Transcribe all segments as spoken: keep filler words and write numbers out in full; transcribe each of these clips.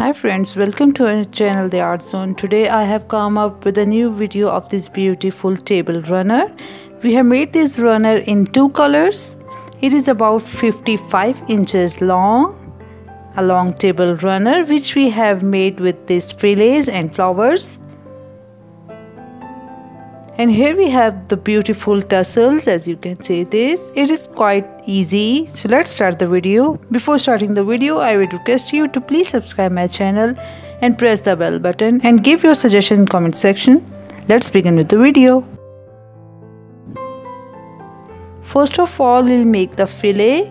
Hi friends, welcome to our channel The Art Zone. Today I have come up with a new video of this beautiful table runner. We have made this runner in two colors. It is about fifty-five inches long, a long table runner which we have made with these fillets and flowers. And here we have the beautiful tassels, as you can see this. It is quite easy. So let's start the video. Before starting the video, I would request you to please subscribe my channel and press the bell button and give your suggestion in the comment section. Let's begin with the video. First of all, we'll make the fillet.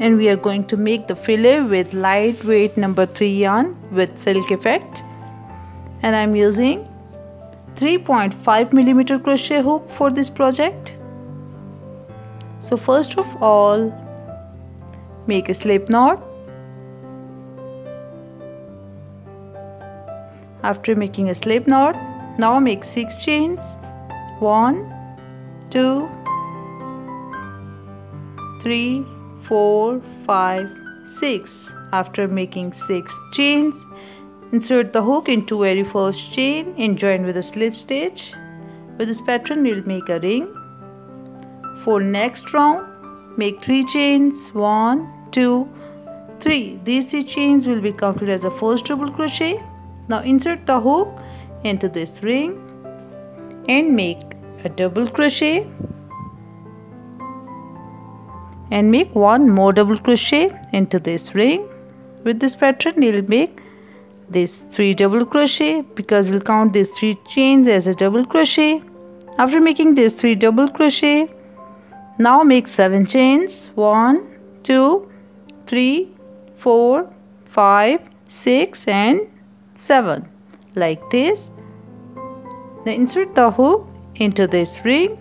And we are going to make the fillet with lightweight number three yarn with silk effect. And I'm using three point five millimeter crochet hook for this project. So first of all, make a slip knot. After making a slip knot, now make six chains. One, two, three, four, five, six. After making six chains, insert the hook into very first chain and join with a slip stitch. With this pattern we will make a ring. For next round, make three chains, one, two, three. These three chains will be counted as a first double crochet. Now insert the hook into this ring and make a double crochet and make one more double crochet into this ring. With this pattern we will make this three double crochet because we'll count these three chains as a double crochet. After making these three double crochet, now make seven chains, one, two, three, four, five, six and seven, like this. Now insert the hook into this ring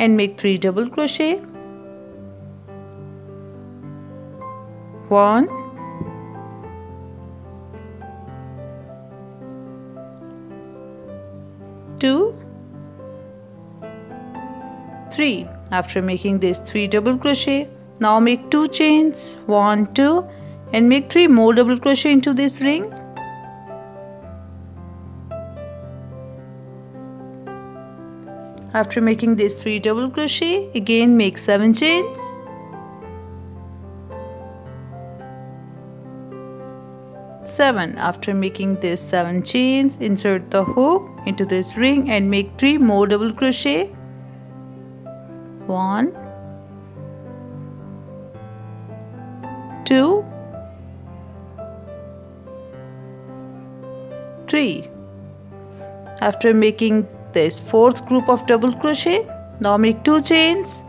and make three double crochet, one, two, three. After making this three double crochet, now make two chains, one, two and make three more double crochet into this ring. After making this three double crochet, again make seven chains, seven. After making this seven chains, insert the hook into this ring and make three more double crochet, one, two, three. After making this fourth group of double crochet, now make two chains,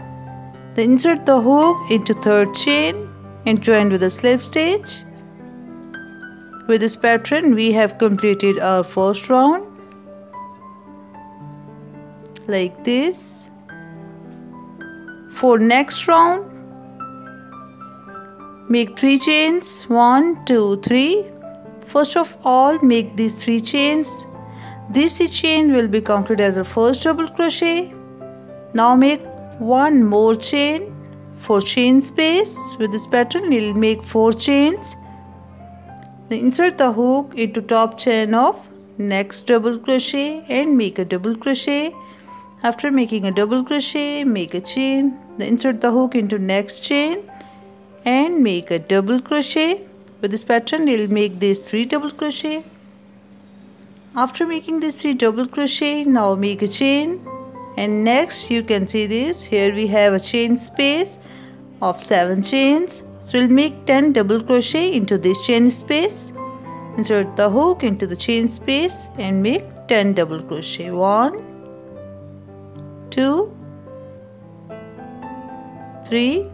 then insert the hook into third chain and join with a slip stitch. With this pattern we have completed our first round, like this. For next round, make three chains, one, two, three. First of all, make these three chains. This chain will be counted as a first double crochet. Now make one more chain for chain space. With this pattern we will make four chains. Insert the hook into top chain of next double crochet and make a double crochet. After making a double crochet, make a chain, then insert the hook into next chain and make a double crochet. With this pattern you will make these three double crochet. After making these three double crochet, now make a chain, and next you can see this, here we have a chain space of seven chains. So we'll make ten double crochet into this chain space. Insert the hook into the chain space and make ten double crochet. one, two, three,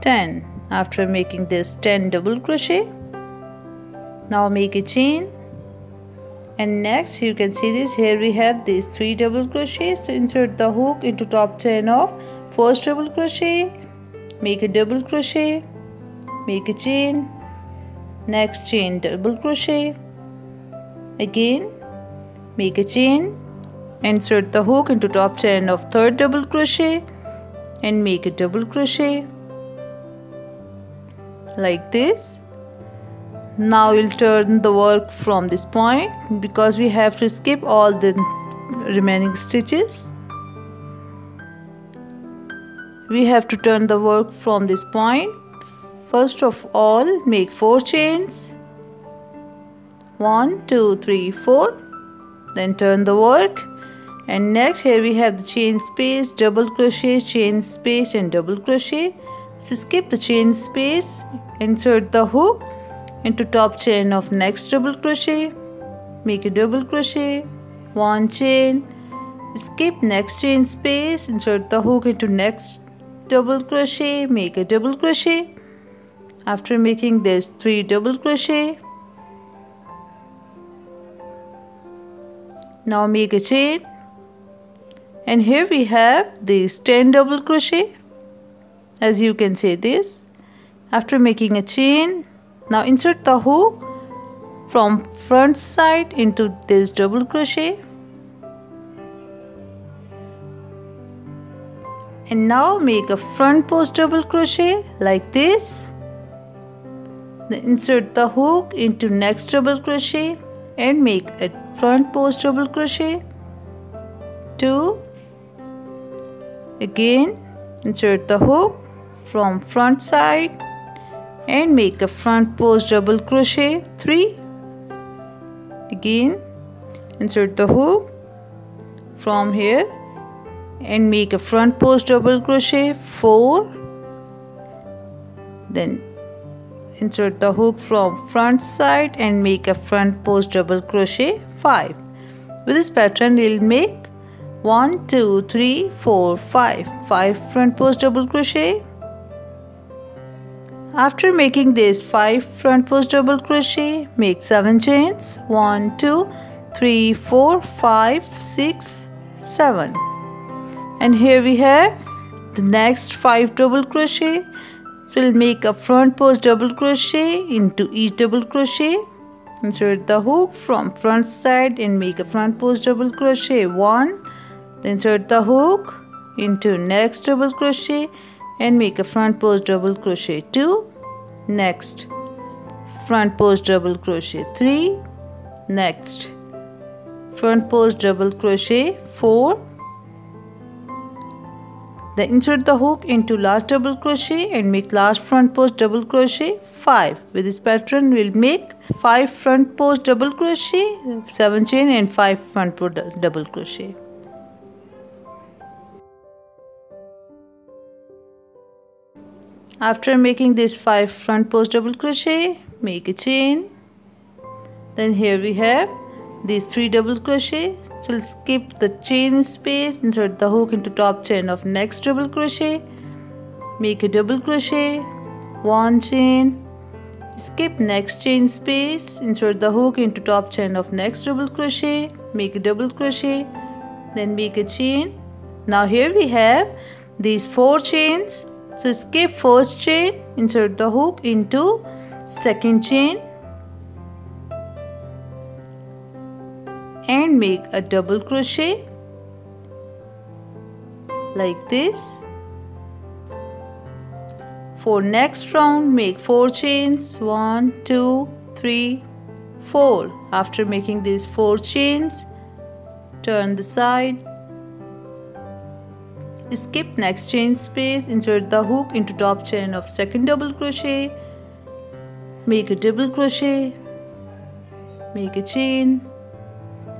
ten. After making this ten double crochet, now make a chain. And next you can see this, here we have these three double crochets. So insert the hook into top chain of first double crochet, make a double crochet, make a chain, next chain double crochet, again make a chain, Insert the hook into top chain of third double crochet and make a double crochet like this. Now we'll turn the work from this point because we have to skip all the remaining stitches. We have to turn the work from this point. First of all, make four chains. One, two, three, four. Then turn the work. And next here we have the chain space, double crochet, chain space and double crochet. So skip the chain space, insert the hook into top chain of next double crochet, make a double crochet, one chain, skip next chain space, insert the hook into next double crochet, make a double crochet. After making this, three double crochet. Now make a chain. And here we have these ten double crochet, as you can see this. After making a chain, now insert the hook from front side into this double crochet. And now make a front post double crochet like this. Then insert the hook into next double crochet and make a front post double crochet. Two. Again, insert the hook from front side and make a front post double crochet. Three. Again, insert the hook from here and make a front post double crochet. Four. Then insert the hook from front side and make a front post double crochet. Five. With this pattern, we'll make one, two, three, four, five, five front post double crochet. After making this five front post double crochet, make seven chains. One, two, three, four, five, six, seven. And here we have the next five double crochet. So we'll make a front post double crochet into each double crochet. Insert the hook from front side and make a front post double crochet. One. Insert the hook into next double crochet and make a front post double crochet. Two. Next, front post double crochet. Three. Next, front post double crochet. Four. Then insert the hook into last double crochet and make last front post double crochet. Five. With this pattern we'll make five front post double crochet, seven chain and five front post double crochet. After making this five front post double crochet, make a chain. Then here we have these three double crochet. So we'll skip the chain space, insert the hook into top chain of next double crochet, make a double crochet, one chain, skip next chain space, insert the hook into top chain of next double crochet, make a double crochet, then make a chain. Now here we have these four chains. So skip first chain, insert the hook into second chain and make a double crochet like this. For next round, make four chains. One, two, three, four. After making these four chains, turn the side. Skip next chain space, insert the hook into top chain of second double crochet, make a double crochet, make a chain,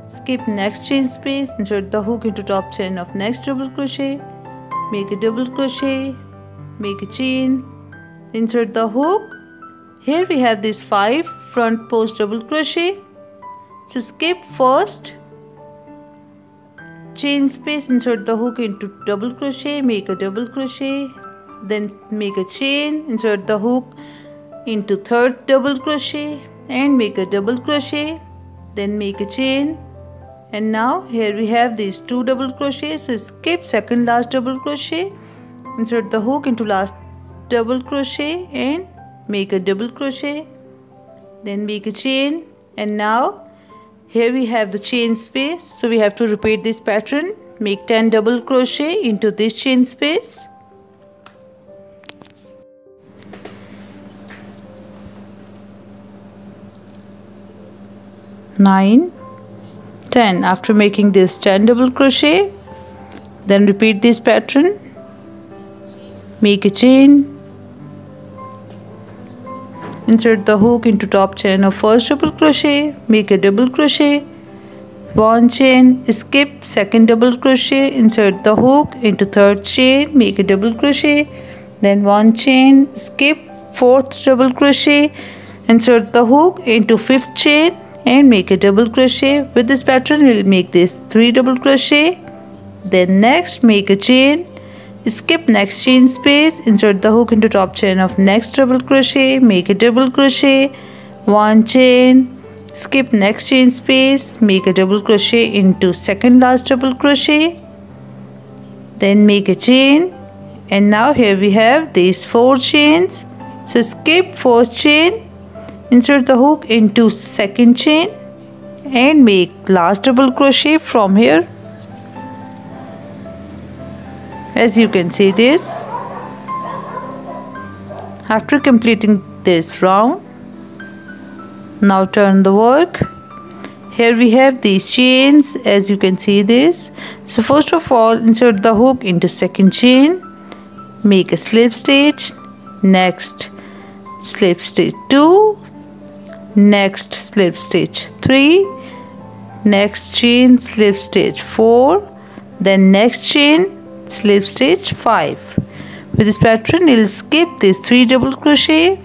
skip next chain space, insert the hook into top chain of next double crochet, make a double crochet, make a chain, insert the hook. Here we have these five front post double crochet. So skip first chain space, insert the hook into double crochet, make a double crochet, then make a chain, insert the hook into third double crochet and make a double crochet, then make a chain. And now here we have these two double crochets. So skip second last double crochet, insert the hook into last double crochet and make a double crochet, then make a chain. And now Here we have the chain space, so we have to repeat this pattern. Make ten double crochet into this chain space. nine, ten. After making this ten double crochet, then repeat this pattern. Make a chain. Insert the hook into top chain of first double crochet, make a double crochet, one chain, skip second double crochet, insert the hook into third chain, make a double crochet, then one chain, skip fourth double crochet, insert the hook into fifth chain and make a double crochet. With this pattern we'll make this three double crochet, then next make a chain. Skip next chain space, insert the hook into top chain of next double crochet, make a double crochet, one chain, skip next chain space, make a double crochet into second last double crochet, then make a chain. And now here we have these four chains, so skip fourth chain, insert the hook into second chain and make last double crochet from here. As you can see this. After completing this round, now turn the work. Here we have these chains, as you can see this. So first of all, insert the hook into second chain, make a slip stitch, next slip stitch two, next slip stitch three, next chain slip stitch four, then next chain slip stitch five. With this pattern you'll skip these three double crochet.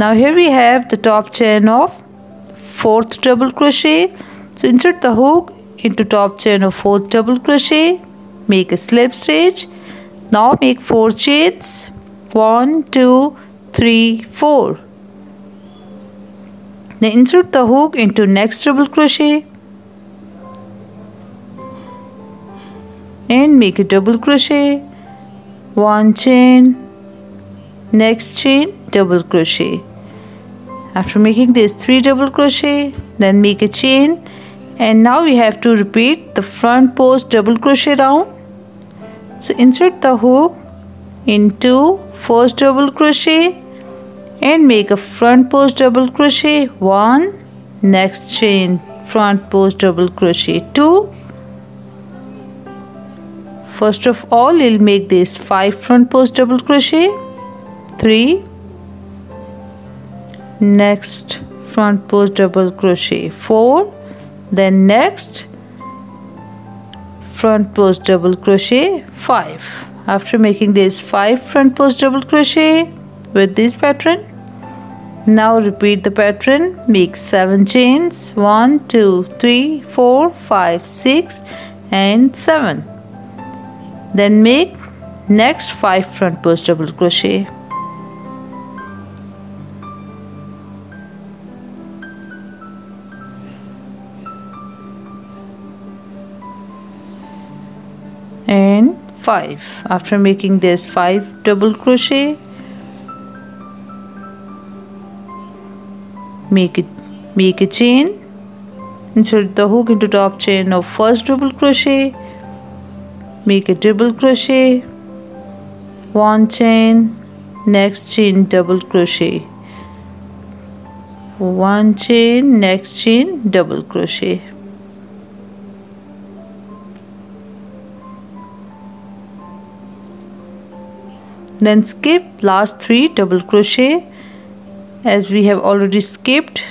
Now here we have the top chain of fourth double crochet, so insert the hook into top chain of fourth double crochet, make a slip stitch. Now make four chains, one, two, three, four, then insert the hook into next double crochet and make a double crochet, one chain, next chain, double crochet. After making this three double crochet, then make a chain. And now we have to repeat the front post double crochet round, so insert the hook into first double crochet and make a front post double crochet, one, next chain, front post double crochet, two. First of all, you'll make this five front post double crochet, three, next front post double crochet, four, then next front post double crochet, five. After making this five front post double crochet with this pattern, now repeat the pattern, make seven chains, one, two, three, four, five, six and seven. Then make next five front post double crochet. And five. After making this five double crochet, make it make a chain. Insert the hook into top chain of first double crochet. Make a double crochet, one chain, next chain, double crochet, one chain, next chain, double crochet. Then skip last three double crochet, as we have already skipped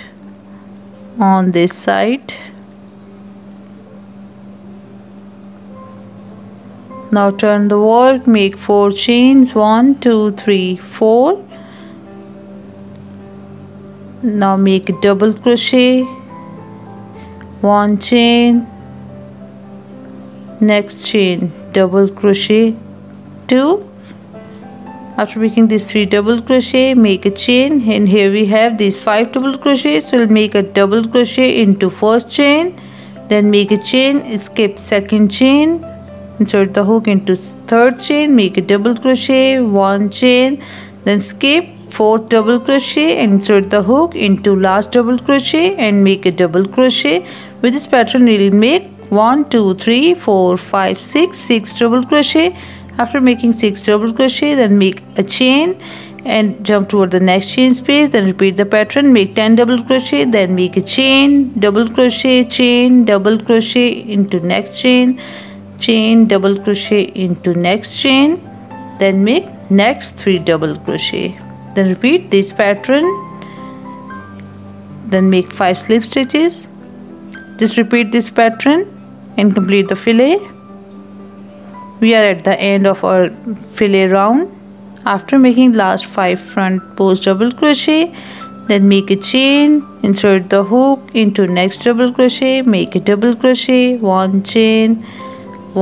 on this side. Now turn the work, make four chains, one, two, three, four. Now make a double crochet, one chain, next chain, double crochet, two. After making these three double crochet, make a chain. And here we have these five double crochets, so we'll make a double crochet into first chain, then make a chain, skip second chain, insert the hook into third chain, make a double crochet, one chain, then skip four double crochet, insert the hook into last double crochet and make a double crochet. With this pattern we will make one, two, three, four, five, six, six double crochet. After making six double crochet, then make a chain and jump toward the next chain space, then repeat the pattern, make ten double crochet, then make a chain, double crochet, chain, double crochet into next chain, chain, double crochet into next chain, then make next three double crochet, then repeat this pattern, then make five slip stitches. Just repeat this pattern and complete the fillet. We are at the end of our fillet round. After making last five front post double crochet, then make a chain, insert the hook into next double crochet, make a double crochet, one chain,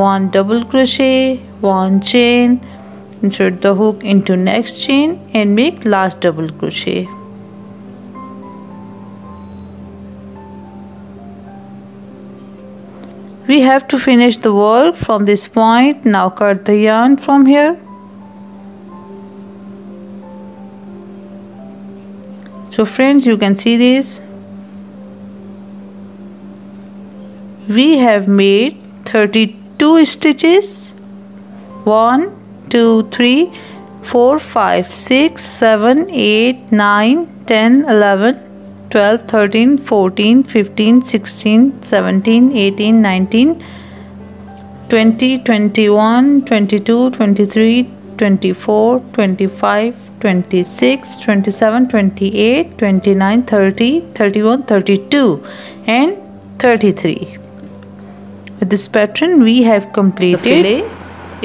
one double crochet, one chain, insert the hook into next chain and make last double crochet. We have to finish the work from this point. Now cut the yarn from here. So friends, you can see this. We have made thirty-two stitches. one, two, three, four, five, six, seven, eight, nine, ten, eleven, twelve, thirteen, fourteen, fifteen, sixteen, seventeen, eighteen, nineteen, twenty, twenty-one, twenty-two, twenty-three, twenty-four, twenty-five, twenty-six, twenty-seven, twenty-eight, twenty-nine, thirty, thirty-one, thirty-two and thirty-three. With this pattern we have completed.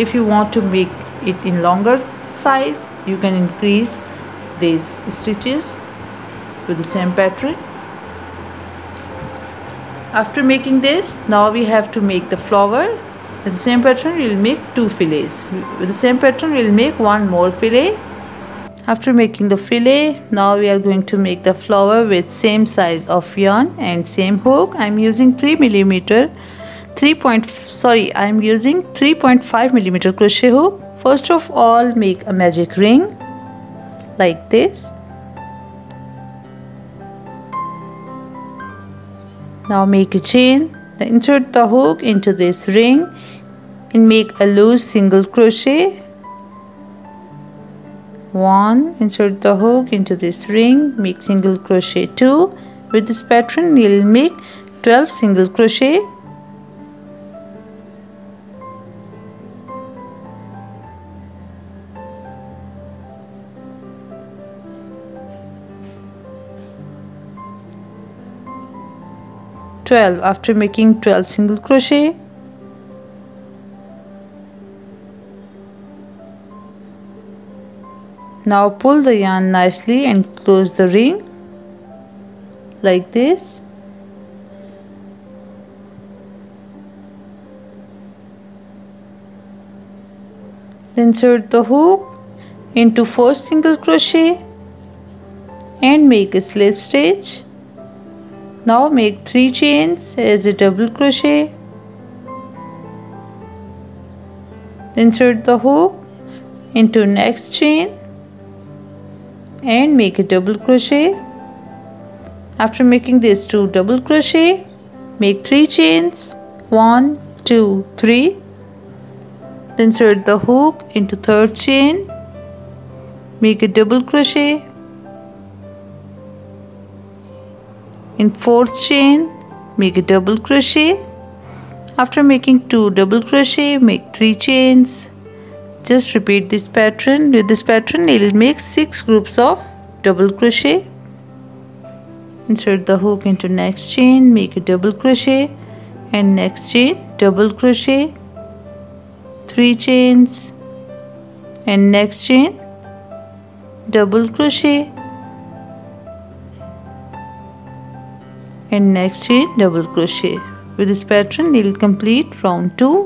If you want to make it in longer size, you can increase these stitches with the same pattern. After making this, now we have to make the flower. With the same pattern we will make two fillets. With the same pattern we will make one more fillet. After making the fillet, now we are going to make the flower with same size of yarn and same hook. I am using three millimeter. three point sorry I am using three point five millimeter crochet hook. First of all, make a magic ring like this. Now make a chain, then insert the hook into this ring and make a loose single crochet. One, insert the hook into this ring, make single crochet. Two, with this pattern you will make twelve single crochet. twelve. After making twelve single crochet, now pull the yarn nicely and close the ring like this. Then insert the hook into four single crochet and make a slip stitch. Now make three chains as a double crochet. Insert the hook into next chain and make a double crochet. After making these two double crochet, make three chains. One, two, three. Insert the hook into third chain. Make a double crochet. In fourth chain, make a double crochet. After making two double crochet, make three chains. Just repeat this pattern. With this pattern it will make six groups of double crochet. Insert the hook into next chain, make a double crochet, and next chain double crochet, three chains, and next chain double crochet, and next chain double crochet. With this pattern you will complete round two.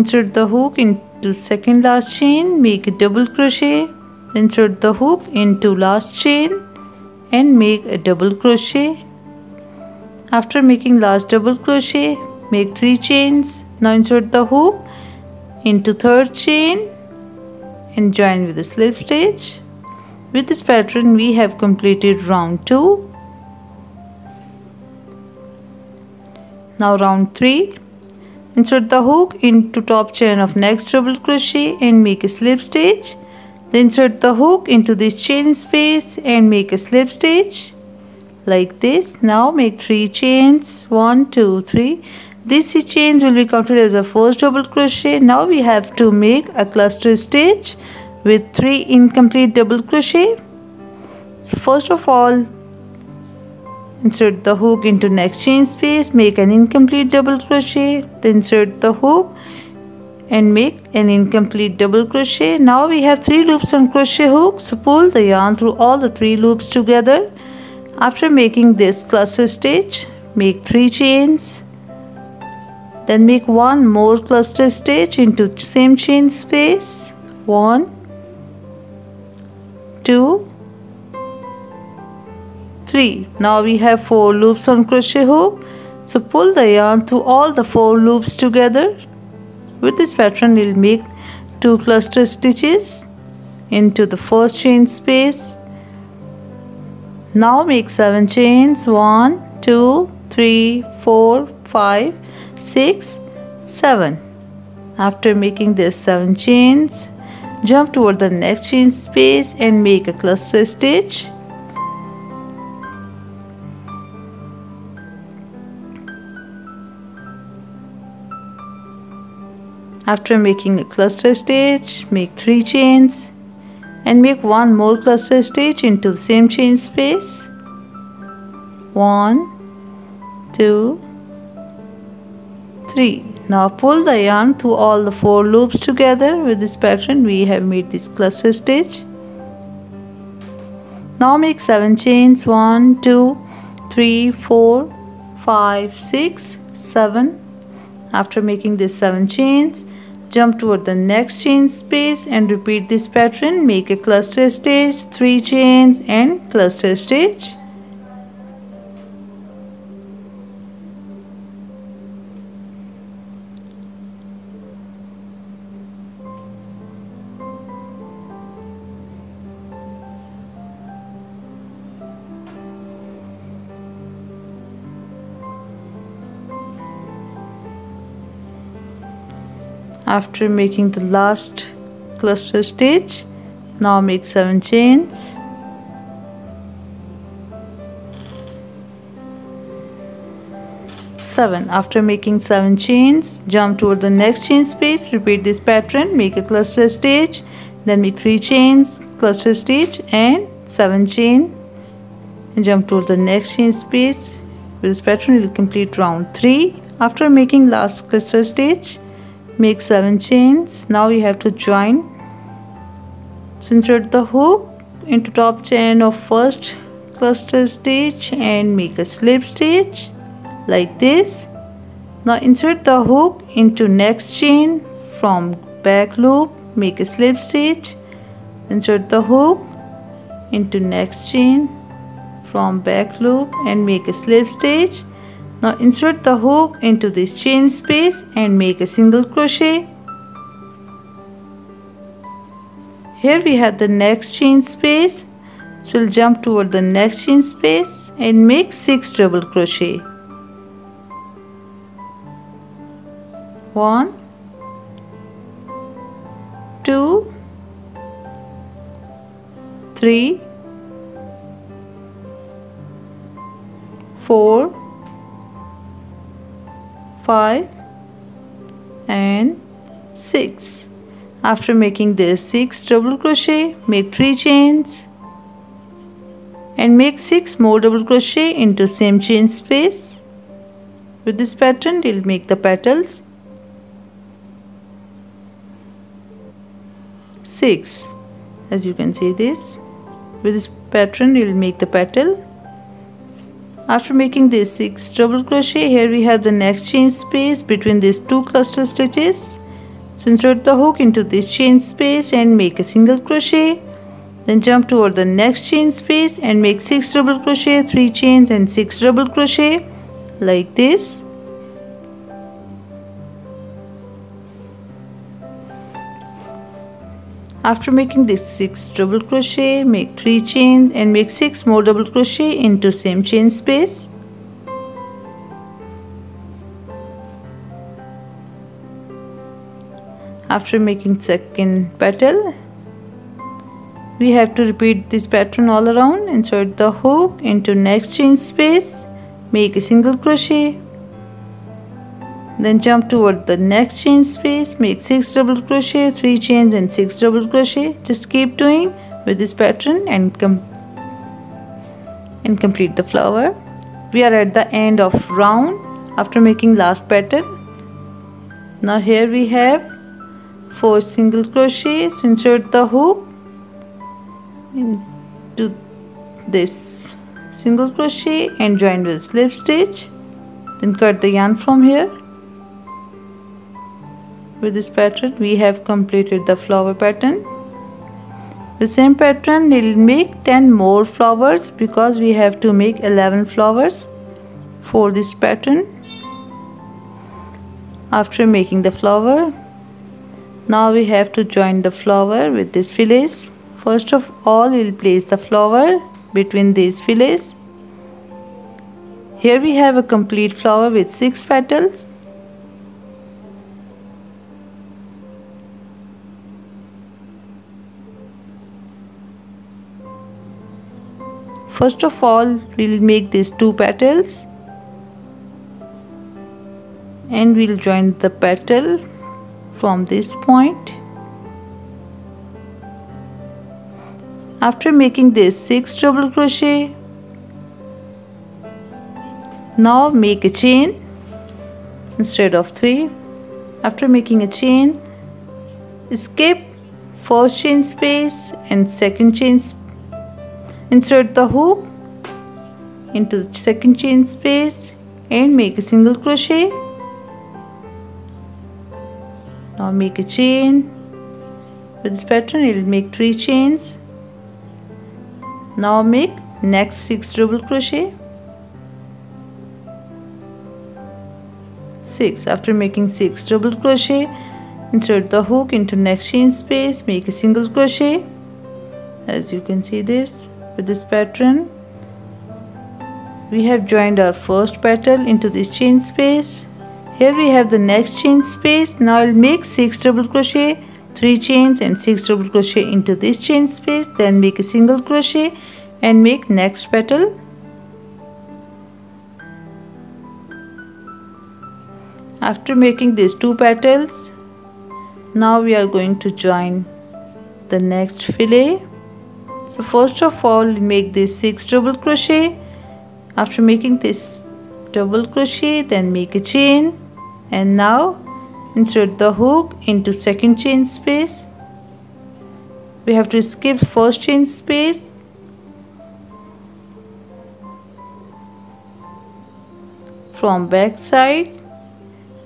Insert the hook into second last chain, make a double crochet, insert the hook into last chain and make a double crochet. After making last double crochet, make three chains. Now insert the hook into third chain and join with a slip stitch. With this pattern we have completed round two. Now round three. Insert the hook into top chain of next double crochet and make a slip stitch. Then insert the hook into this chain space and make a slip stitch like this. Now make three chains, one, two, three. These three chains will be counted as a first double crochet. Now we have to make a cluster stitch with three incomplete double crochet. So first of all, insert the hook into next chain space, make an incomplete double crochet, then insert the hook and make an incomplete double crochet. Now we have three loops on crochet hook, so pull the yarn through all the three loops together. After making this cluster stitch, make three chains, then make one more cluster stitch into same chain space, one, two, three. Now we have four loops on crochet hook, so pull the yarn through all the four loops together. With this pattern we'll make two cluster stitches into the first chain space. Now make seven chains, one, two, three, four, five, six, seven. After making this seven chains, jump toward the next chain space and make a cluster stitch. After making a cluster stitch, make three chains and make one more cluster stitch into the same chain space. one, two, three. Now pull the yarn through all the four loops together. With this pattern we have made this cluster stitch. Now make seven chains, one, two, three, four, five, six, seven. After making these seven chains, jump toward the next chain space and repeat this pattern. Make a cluster stitch, three chains and cluster stitch. After making the last cluster stitch, now make seven chains. Seven. After making seven chains, jump toward the next chain space, repeat this pattern, make a cluster stitch, then make three chains, cluster stitch and seven chain, and jump toward the next chain space. With this pattern you will complete round three. After making last cluster stitch, make seven chains. Now you have to join. So insert the hook into top chain of first cluster stitch and make a slip stitch like this. Now insert the hook into next chain from back loop, make a slip stitch. Insert the hook into next chain from back loop and make a slip stitch. Now insert the hook into this chain space and make a single crochet. Here we have the next chain space, so we'll jump toward the next chain space and make six double crochet. One, two, three, four, five and six. After making this six double crochet, make three chains and make six more double crochet into same chain space. With this pattern we'll make the petals. Six, as you can see this. With this pattern we'll make the petal. After making this six double crochet, here we have the next chain space between these two cluster stitches. So insert the hook into this chain space and make a single crochet. Then jump toward the next chain space and make six double crochet, three chains and six double crochet like this. After making this six double crochet, make three chain and make six more double crochet into same chain space. After making second petal, we have to repeat this pattern all around. Insert the hook into next chain space, make a single crochet, then jump toward the next chain space, make six double crochet, three chains and six double crochet. Just keep doing with this pattern and com and complete the flower. We are at the end of round after making last pattern. Now here we have four single crochets. Insert the hook into this single crochet and join with slip stitch, then cut the yarn from here. With this pattern we have completed the flower pattern. The same pattern will make ten more flowers because we have to make eleven flowers for this pattern. After making the flower, now we have to join the flower with these fillets. First of all, we will place the flower between these fillets. Here we have a complete flower with six petals. First of all, we will make these two petals and we will join the petal from this point. After making this six double crochet, now make a chain instead of three. After making a chain, skip first chain space and second chain. Insert the hook into the second chain space and make a single crochet. Now make a chain. With this pattern it will make three chains. Now make next six double crochet. Six. After making six double crochet, insert the hook into next chain space, make a single crochet. As you can see this, with this pattern we have joined our first petal into this chain space. Here we have the next chain space. Now I'll make six double crochet, three chains and six double crochet into this chain space, then make a single crochet and make next petal. After making these two petals, now we are going to join the next fillet. So first of all, make this six double crochet. After making this double crochet, then make a chain and now insert the hook into second chain space. We have to skip first chain space. From back side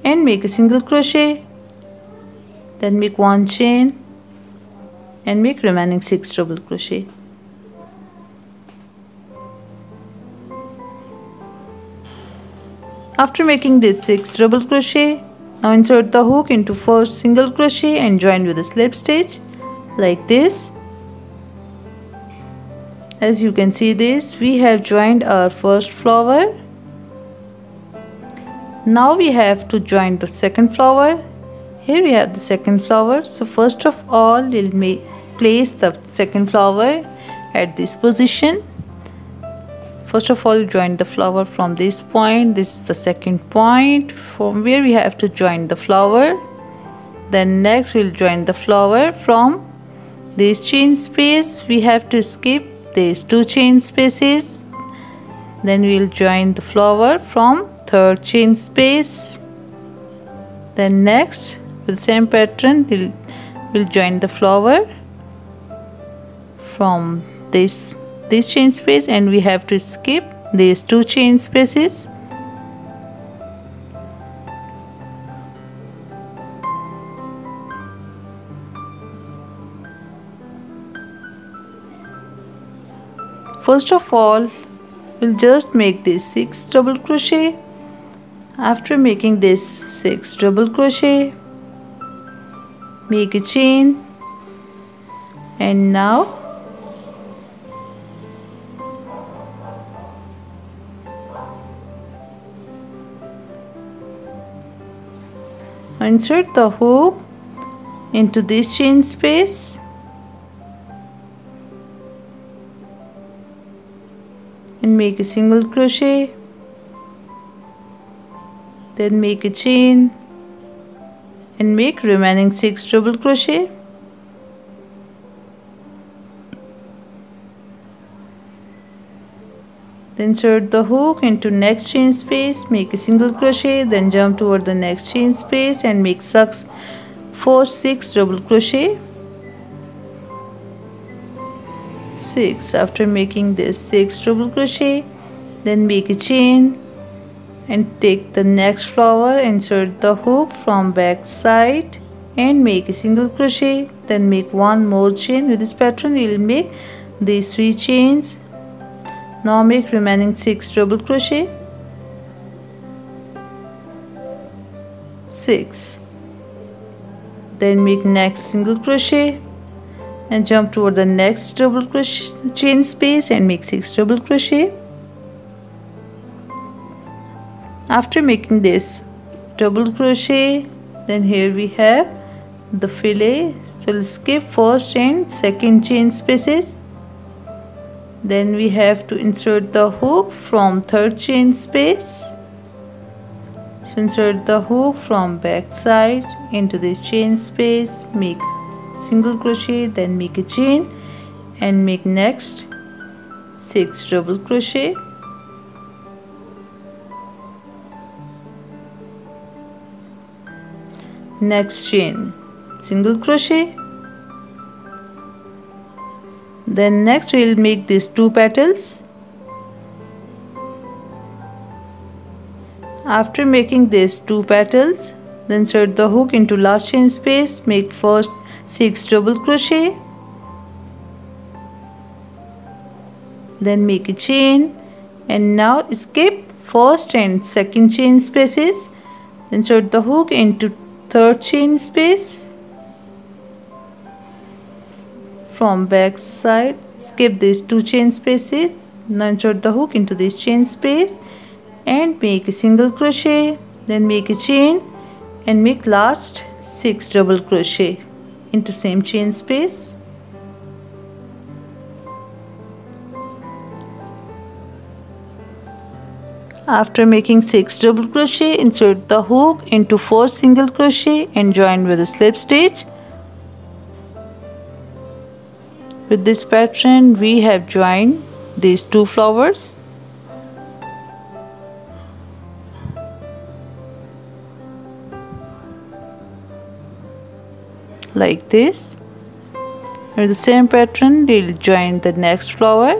and make a single crochet. Then make one chain and make remaining six double crochet. After making this six double crochet, now insert the hook into first single crochet and join with a slip stitch like this. As you can see this, we have joined our first flower. Now we have to join the second flower. Here we have the second flower. So first of all, we'll make, place the second flower at this position. First of all, join the flower from this point. This is the second point from where we have to join the flower. Then next we'll join the flower from this chain space. We have to skip these two chain spaces. Then we'll join the flower from third chain space. Then next, with the same pattern, we'll, we'll join the flower from this this chain space and we have to skip these two chain spaces. First of all, we'll just make this six double crochet. After making this six double crochet, make a chain and now insert the hook into this chain space and make a single crochet, then make a chain and make remaining six double crochet. Then insert the hook into next chain space, make a single crochet, then jump toward the next chain space and make six four six double crochet. Six. After making this six double crochet, then make a chain and take the next flower, insert the hook from back side and make a single crochet, then make one more chain. With this pattern we will make these three chains. Now make remaining six double crochet. Six. Then make next single crochet and jump toward the next double crochet chain space and make six double crochet. After making this double crochet, then here we have the fillet. So we'll skip first and second chain spaces. Then we have to insert the hook from third chain space. So insert the hook from back side into this chain space, make single crochet, then make a chain and make next six double crochet. Next chain, single crochet. Then next we will make these two petals. After making these two petals, then insert the hook into last chain space, make first six double crochet, then make a chain and now skip first and second chain spaces, insert the hook into third chain space from back side, skip these two chain spaces. Now insert the hook into this chain space and make a single crochet, then make a chain and make last six double crochet into same chain space. After making six double crochet, insert the hook into four single crochet and join with a slip stitch. With this pattern we have joined these two flowers. Like this. With the same pattern we will join the next flower.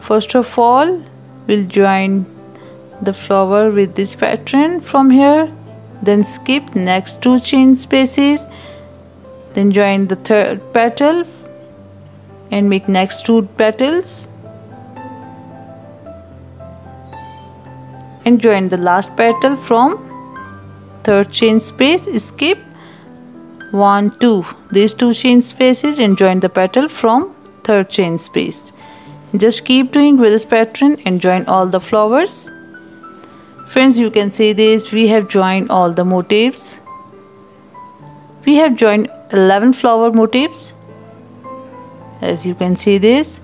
First of all, we'll join the flower with this pattern from here, then skip next two chain spaces, then join the third petal and make next two petals and join the last petal from third chain space, skip one, two, these two chain spaces and join the petal from third chain space. Just keep doing with this pattern and join all the flowers. Friends, you can see this, we have joined all the motifs. We have joined eleven flower motifs. As you can see this,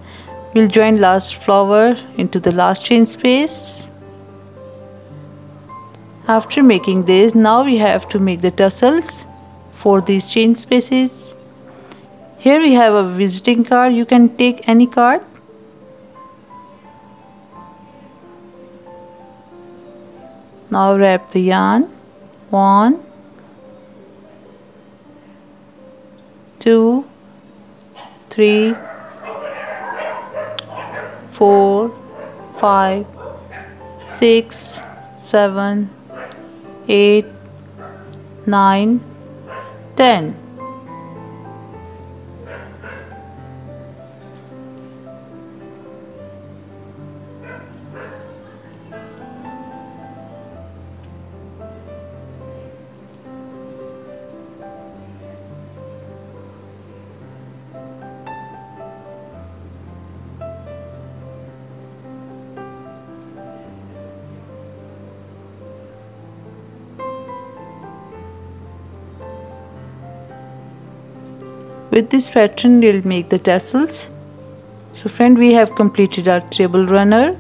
we'll join last flower into the last chain space. After making this, now we have to make the tassels for these chain spaces. Here we have a visiting card, you can take any card. Now wrap the yarn, one, two, three, four, five, six, seven, eight, nine, ten. With this pattern we'll make the tassels. So friend, we have completed our treble runner.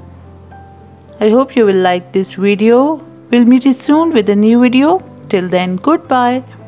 I hope you will like this video. We'll meet you soon with a new video. Till then, goodbye.